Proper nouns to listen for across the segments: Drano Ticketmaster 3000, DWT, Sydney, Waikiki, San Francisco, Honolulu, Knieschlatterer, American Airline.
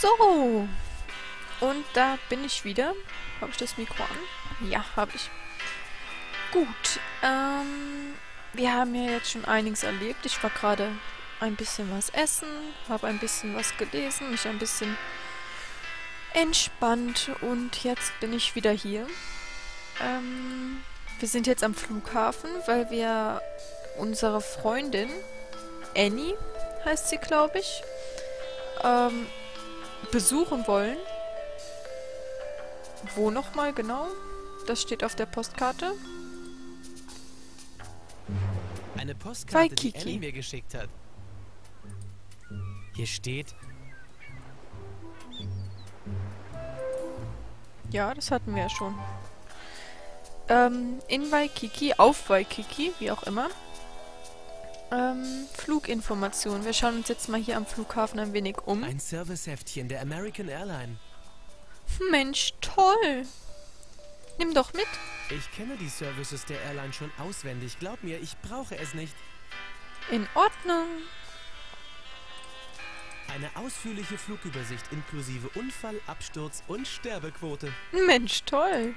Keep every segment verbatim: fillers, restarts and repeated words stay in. So, und da bin ich wieder. Habe ich das Mikro an? Ja, habe ich. Gut, ähm, wir haben ja jetzt schon einiges erlebt. Ich war gerade ein bisschen was essen, habe ein bisschen was gelesen, mich ein bisschen entspannt und jetzt bin ich wieder hier. Ähm, wir sind jetzt am Flughafen, weil wir unsere Freundin, Annie heißt sie, glaube ich, ähm, besuchen wollen. Wo nochmal genau? Das steht auf der Postkarte. Eine Postkarte, die Ellie mir geschickt hat. Hier steht... Ja, das hatten wir ja schon. Ähm, in Waikiki, auf Waikiki, wie auch immer. Ähm, Fluginformationen. Wir schauen uns jetzt mal hier am Flughafen ein wenig um. Ein Serviceheftchen der American Airline. Mensch, toll! Nimm doch mit. Ich kenne die Services der Airline schon auswendig. Glaub mir, ich brauche es nicht. In Ordnung. Eine ausführliche Flugübersicht inklusive Unfall, Absturz und Sterbequote. Mensch, toll.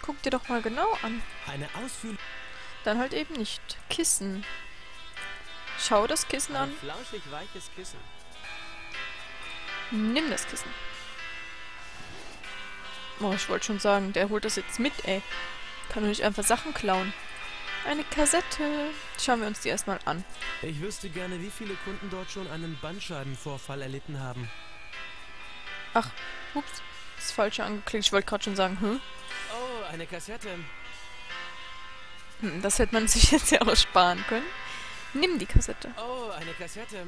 Guck dir doch mal genau an. Eine ausführliche... Dann halt eben nicht. Kissen. Schau das Kissen an. Ein flauschig weiches Kissen. Nimm das Kissen. Oh, ich wollte schon sagen, der holt das jetzt mit, ey. Kann doch nicht einfach Sachen klauen. Eine Kassette. Schauen wir uns die erstmal an. Ich wüsste gerne, wie viele Kunden dort schon einen Bandscheibenvorfall erlitten haben. Ach, ups. Das Falsche angeklickt. Ich wollte gerade schon sagen, hm? Oh, eine Kassette. Hm, das hätte man sich jetzt ja auch sparen können. Nimm die Kassette. Oh, eine Kassette.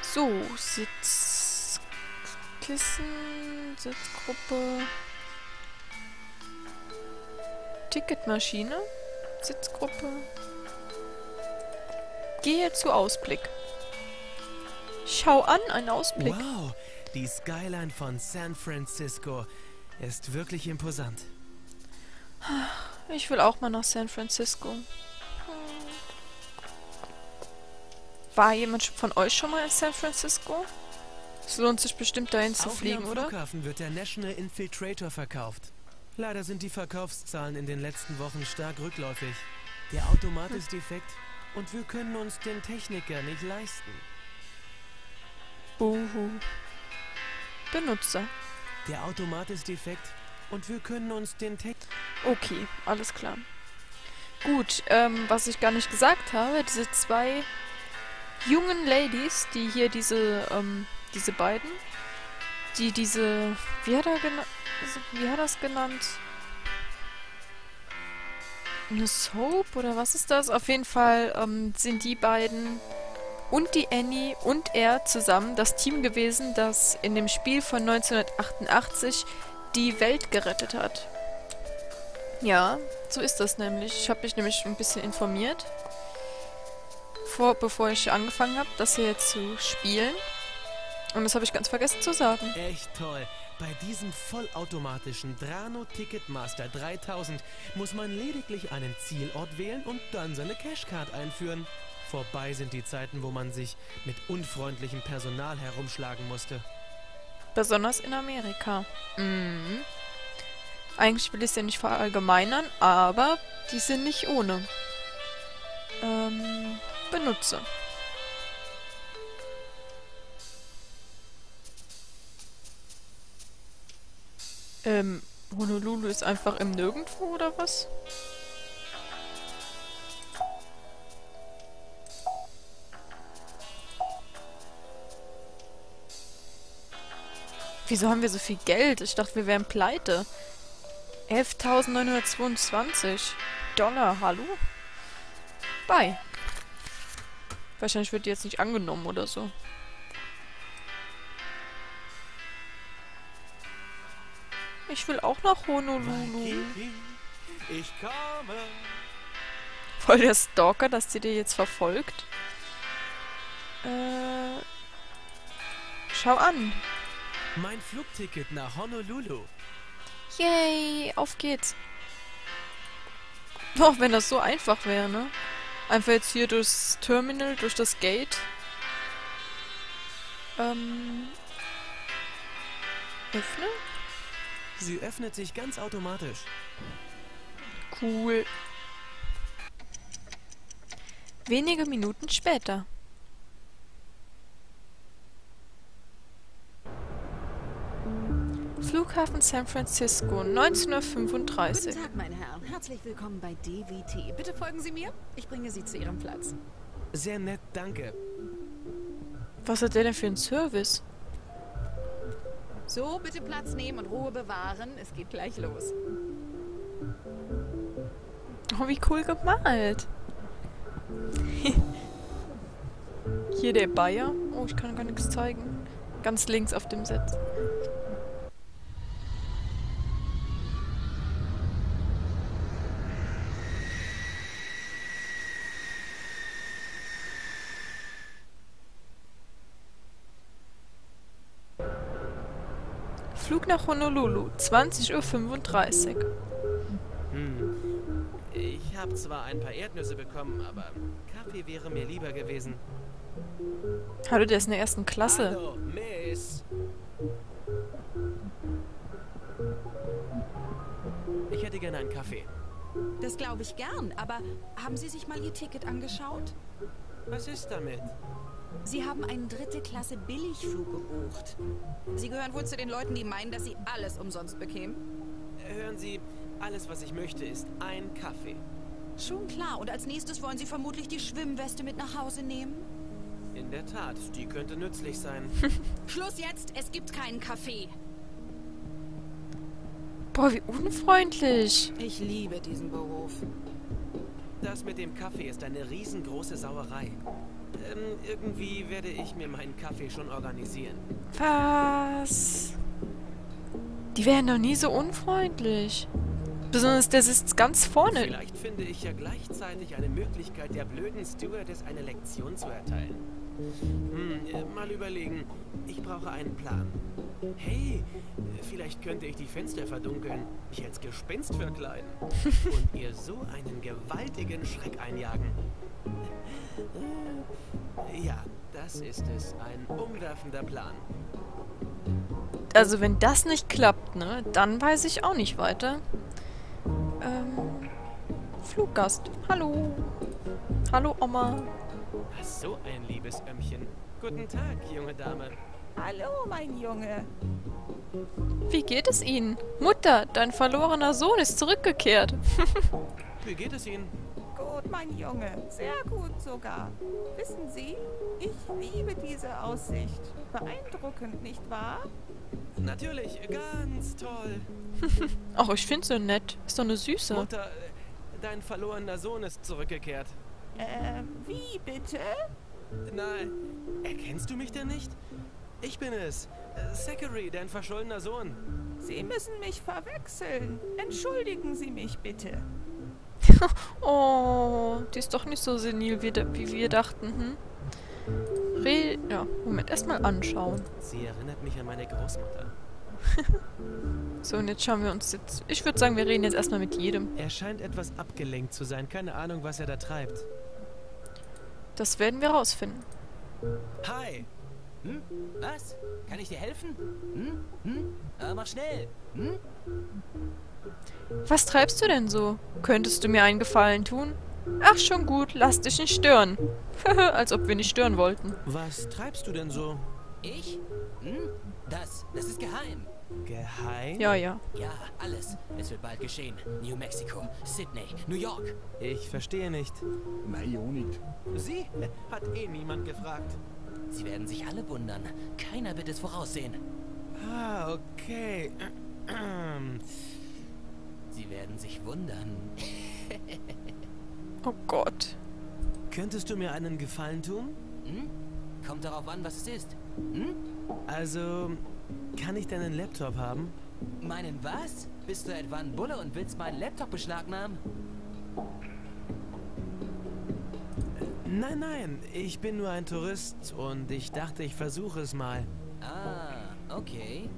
So, Sitzkissen, Sitzgruppe, Ticketmaschine, Sitzgruppe, gehe zu Ausblick. Schau an, ein Ausblick. Wow, die Skyline von San Francisco ist wirklich imposant. Ich will auch mal nach San Francisco. War jemand von euch schon mal in San Francisco? Es lohnt sich bestimmt, dahin zu fliegen, oder? Auf dem Flughafen wird der National Infiltrator verkauft. Leider sind die Verkaufszahlen in den letzten Wochen stark rückläufig. Der Automat hm. ist defekt und wir können uns den Techniker nicht leisten. Buhu. Benutzer. Der Automat ist defekt und wir können uns den Techniker... Okay, alles klar. Gut, ähm, was ich gar nicht gesagt habe, diese zwei... jungen Ladies, die hier diese, ähm, diese beiden, die diese, wie hat er genannt, wie hat er das genannt? Eine Soap oder was ist das? Auf jeden Fall ähm, sind die beiden und die Annie und er zusammen das Team gewesen, das in dem Spiel von neunzehnhundertachtundachtzig die Welt gerettet hat. Ja, so ist das nämlich. Ich habe mich nämlich ein bisschen informiert. Vor, bevor ich angefangen habe, das hier jetzt zu spielen. Und das habe ich ganz vergessen zu sagen. Echt toll. Bei diesem vollautomatischen Drano Ticketmaster dreitausend muss man lediglich einen Zielort wählen und dann seine Cashcard einführen. Vorbei sind die Zeiten, wo man sich mit unfreundlichem Personal herumschlagen musste. Besonders in Amerika. Mhm. Eigentlich will ich es ja nicht verallgemeinern, aber die sind nicht ohne. Ähm... Benutze. Ähm, Honolulu ist einfach im Nirgendwo, oder was? Wieso haben wir so viel Geld? Ich dachte, wir wären pleite. elftausendneunhundertzweiundzwanzig Dollar, hallo? Bye. Wahrscheinlich wird die jetzt nicht angenommen oder so. Ich will auch nach Honolulu. Ich komme. Voll der Stalker, dass die dir jetzt verfolgt. Äh, schau an. Mein Flugticket nach Honolulu. Yay, auf geht's. Doch, wenn das so einfach wäre, ne? Einfach jetzt hier durchs Terminal, durch das Gate. Ähm... Öffne? Sie öffnet sich ganz automatisch. Cool. Wenige Minuten später. Flughafen San Francisco, neunzehn Uhr fünfunddreißig. Guten Tag, meine Herren. Herzlich willkommen bei D W T. Bitte folgen Sie mir. Ich bringe Sie zu Ihrem Platz. Sehr nett, danke. Was hat der denn für einen Service? So, bitte Platz nehmen und Ruhe bewahren. Es geht gleich los. Oh, wie cool gemalt. Hier der Bayer. Oh, ich kann gar nichts zeigen. Ganz links auf dem Sitz. Flug nach Honolulu, zwanzig Uhr fünfunddreißig. Hm. Ich habe zwar ein paar Erdnüsse bekommen, aber Kaffee wäre mir lieber gewesen. Hallo, der ist in der ersten Klasse. Hallo, Miss. Ich hätte gerne einen Kaffee. Das glaube ich gern, aber haben Sie sich mal Ihr Ticket angeschaut? Was ist damit? Sie haben einen dritte Klasse Billigflug gebucht. Sie gehören wohl zu den Leuten, die meinen, dass Sie alles umsonst bekämen? Hören Sie, alles was ich möchte ist ein Kaffee. Schon klar, und als nächstes wollen Sie vermutlich die Schwimmweste mit nach Hause nehmen? In der Tat, die könnte nützlich sein. Schluss jetzt, es gibt keinen Kaffee. Boah, wie unfreundlich. Ich liebe diesen Beruf. Das mit dem Kaffee ist eine riesengroße Sauerei. Ähm, irgendwie werde ich mir meinen Kaffee schon organisieren. Was? Die wären doch nie so unfreundlich. Besonders der sitzt ganz vorne. Vielleicht finde ich ja gleichzeitig eine Möglichkeit, der blöden Stewardess eine Lektion zu erteilen. Hm, äh, mal überlegen. Ich brauche einen Plan. Hey, vielleicht könnte ich die Fenster verdunkeln, mich als Gespenst verkleiden und ihr so einen gewaltigen Schreck einjagen. Ja, das ist es. Ein umwerfender Plan. Also wenn das nicht klappt, ne, dann weiß ich auch nicht weiter. Ähm, Fluggast. Hallo. Hallo, Oma. Ach, so ein liebes Ömmchen. Guten Tag, junge Dame. Hallo, mein Junge. Wie geht es Ihnen? Mutter, dein verlorener Sohn ist zurückgekehrt. Wie geht es Ihnen? Gut, mein Junge. Sehr gut sogar. Wissen Sie, ich liebe diese Aussicht. Beeindruckend, nicht wahr? Natürlich, ganz toll. Ach, ich find's so nett. Ist doch eine Süße. Mutter, dein verlorener Sohn ist zurückgekehrt. Ähm, wie bitte? Nein, erkennst du mich denn nicht? Ich bin es. Zachary, dein verschollener Sohn. Sie müssen mich verwechseln. Entschuldigen Sie mich bitte. Oh, die ist doch nicht so senil, wie, wie wir dachten. Hm? Re ja, Moment, erstmal anschauen. Sie erinnert mich an meine Großmutter. So, und jetzt schauen wir uns jetzt... Ich würde sagen, wir reden jetzt erstmal mit jedem. Er scheint etwas abgelenkt zu sein. Keine Ahnung, was er da treibt. Das werden wir rausfinden. Hi. Hm? Was? Kann ich dir helfen? Hm? Hm? Aber mach schnell. Hm? Was treibst du denn so? Könntest du mir einen Gefallen tun? Ach, schon gut, lass dich nicht stören. Als ob wir nicht stören wollten. Was treibst du denn so? Ich? Hm? Das, das ist geheim. Geheim? Ja, ja. Ja, alles. Es wird bald geschehen. New Mexico, Sydney, New York. Ich verstehe nicht. Nein, auch nicht. Sie? Hat eh niemand gefragt. Sie werden sich alle wundern. Keiner wird es voraussehen. Ah, okay. Sie werden sich wundern. Oh Gott. Könntest du mir einen Gefallen tun? Hm? Kommt darauf an, was es ist. Hm? Also, kann ich deinen Laptop haben? Meinen was? Bist du etwa ein Bulle und willst meinen Laptop beschlagnahmen? Nein, nein. Ich bin nur ein Tourist und ich dachte, ich versuche es mal. Ah, okay.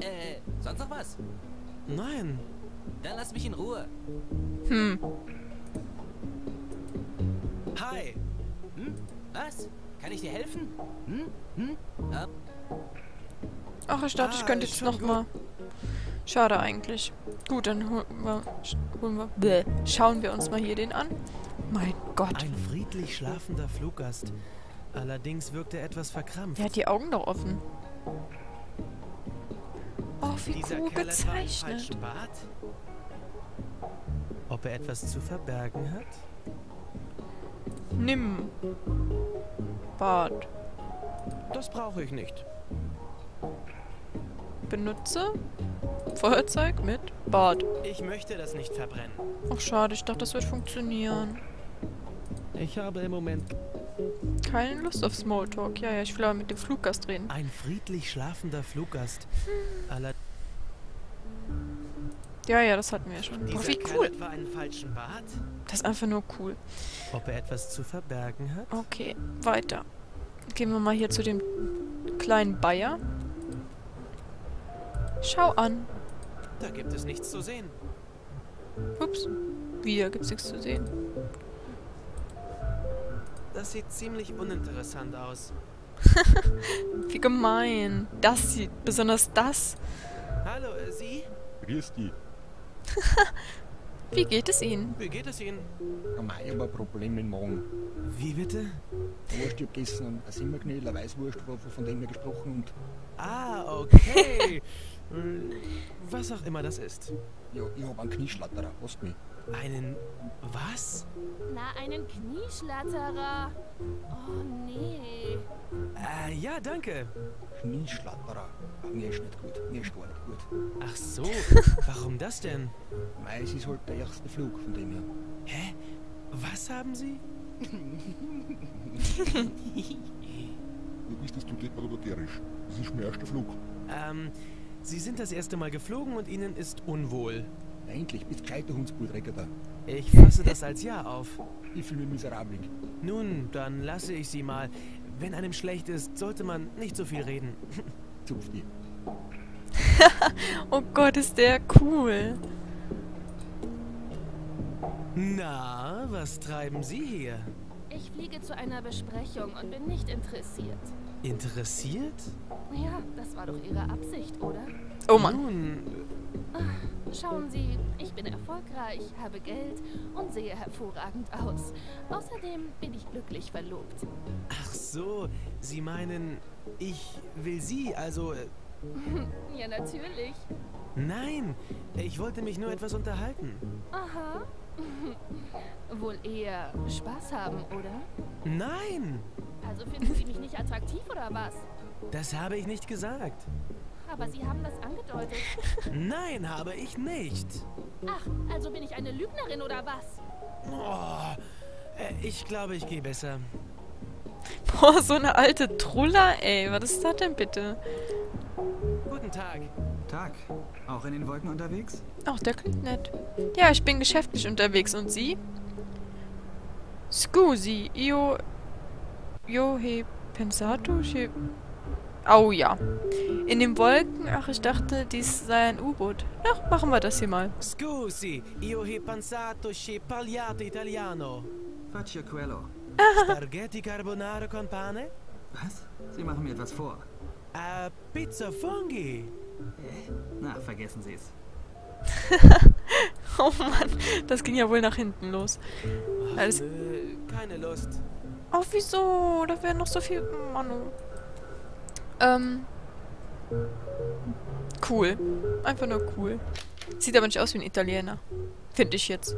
äh, sonst noch was? Nein. Dann lass mich in Ruhe. Hm. Hi. Hm? Was? Kann ich dir helfen? Hm? Hm? Ja. Ach, ich dachte, ah, ich könnte jetzt nochmal. Schade eigentlich. Gut, dann holen wir, holen wir Bläh. Schauen wir uns mal hier den an. Mein Gott. Ein friedlich schlafender Fluggast. Allerdings wirkt er etwas verkrampft. Er hat die Augen doch offen. Oh, wie cool gezeichnet. Ob er etwas zu verbergen hat? Nimm. Bart. Das brauche ich nicht. Benutze Feuerzeug mit Bart. Ich möchte das nicht verbrennen. Ach, schade. Ich dachte, das wird funktionieren. Ich habe im Moment keine Lust auf Smalltalk. Ja, ja, ich will aber mit dem Fluggast reden. Ein friedlich schlafender Fluggast. Hm. Ja, ja, das hatten wir ja schon. Boah, wie cool. Das ist einfach nur cool. Ob er etwas zu verbergen hat? Okay, weiter. Gehen wir mal hier zu dem kleinen Bayer. Schau an. Da gibt es nichts zu sehen. Ups. Wie, da gibt es nichts zu sehen? Das sieht ziemlich uninteressant aus. Wie gemein. Das sieht, besonders das. Hallo, äh, Sie? Grüß dich. Wie geht es Ihnen? Wie geht es Ihnen? Ich habe ein Problem mit dem Magen. Wie bitte? Wurst gegessen und ein Simmerknödel, eine Weißwurst, von dem wir gesprochen und... Ah, okay. Was auch immer das ist. Ja, ich habe einen Knieschlatterer, hast du mich? Einen... was? Na, einen Knieschlatterer. Oh, nee. Äh, ja, danke. Knieschlatterer. Mir ist nicht gut, mir ist gar nicht gut. Ach so, warum das denn? Weil es ist halt der erste Flug von dem her. Hä? Was haben Sie? Ist das total paradoxisch. Das ist mein erster Flug. Ähm, Sie sind das erste Mal geflogen und Ihnen ist unwohl. Eigentlich bist du gescheiter Hundsbulldrecker da. Ich fasse das als Ja auf. Ich fühle mich miserabel. Nun, dann lasse ich Sie mal. Wenn einem schlecht ist, sollte man nicht so viel reden. Zupf die. Oh Gott, ist der cool. Na, was treiben Sie hier? Ich fliege zu einer Besprechung und bin nicht interessiert. Interessiert? Ja, das war doch Ihre Absicht, oder? Oh Mann. Nun. Ach, schauen Sie, ich bin erfolgreich, habe Geld und sehe hervorragend aus. Außerdem bin ich glücklich verlobt. Ach so, Sie meinen, ich will Sie, also... Äh ja, natürlich. Nein, ich wollte mich nur etwas unterhalten. Aha. Wohl eher Spaß haben, oder? Nein! Also finden Sie mich nicht attraktiv, oder was? Das habe ich nicht gesagt. Aber Sie haben das angedeutet. Nein, habe ich nicht. Ach, also bin ich eine Lügnerin, oder was? Oh, ich glaube, ich gehe besser. Boah, so eine alte Trulla, ey. Was ist das denn bitte? Guten Tag. Tag. Auch in den Wolken unterwegs? Ach, der klingt nett. Ja, ich bin geschäftlich unterwegs. Und Sie? Scusi, io... Io he pensato... He... Au, ja. In den Wolken... Ach, ich dachte, dies sei ein U-Boot. Ach, machen wir das hier mal. Scusi, io he pensato... He pagliato italiano. Faccia quello. Spaghetti carbonara con pane? Was? Sie machen mir etwas vor. Äh, Pizza Funghi. Na, vergessen Sie es. Oh Mann, das ging ja wohl nach hinten los. Ach, alles... nö, keine Lust. Oh, wieso? Da wäre noch so viel... Mann. Ähm... Cool. Einfach nur cool. Sieht aber nicht aus wie ein Italiener. Finde ich jetzt.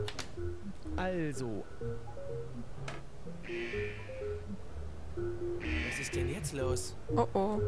Also... Was ist denn jetzt los? Oh oh.